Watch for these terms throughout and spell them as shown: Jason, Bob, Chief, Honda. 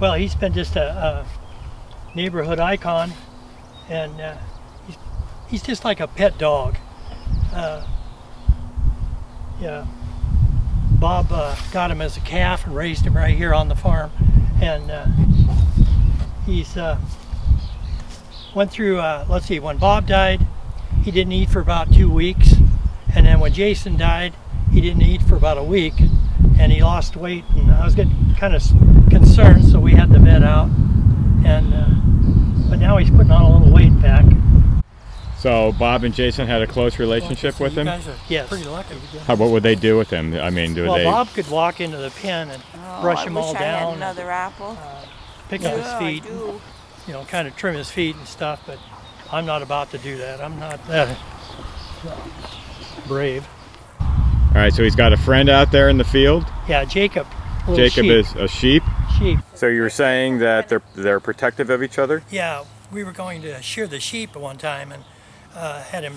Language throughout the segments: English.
Well, he's been just a neighborhood icon, and he's just like a pet dog. Yeah, Bob got him as a calf and raised him right here on the farm, and he's went through. Let's see, when Bob died, he didn't eat for about 2 weeks, and then when Jason died, he didn't eat for about a week, and he lost weight. And I was getting kind of concerned, so we had the vet out, and but now he's putting on a little weight back. So Bob and Jason had a close relationship with him? Yes. Pretty lucky. What would they do with him? I mean, well, Bob could walk into the pen and brush him all down. Had another apple. Pick up his feet, and, you know, kind of trim his feet and stuff, but I'm not about to do that. I'm not that brave. All right, so he's got a friend out there in the field? Yeah, Jacob. Jacob is a sheep? Sheep. So you were saying that they're protective of each other? Yeah, we were going to shear the sheep at one time, and had him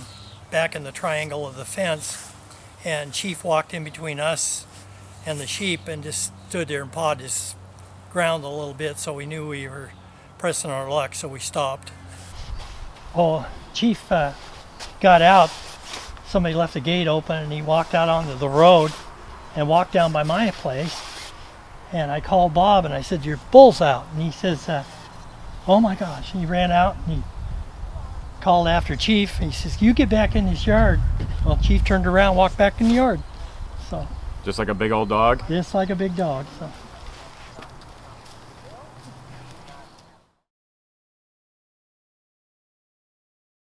back in the triangle of the fence, and Chief walked in between us and the sheep and just stood there and pawed his ground a little bit, so we knew we were pressing our luck, so we stopped. Well, Chief got out, somebody left the gate open, and he walked out onto the road and walked down by my place, and I called Bob and I said, "Your bull's out," and he says, "Oh my gosh," and he ran out and he called after Chief, and he says, "You get back in this yard." Well, Chief turned around, walked back in the yard. So just like a big old dog? Just like a big dog. So.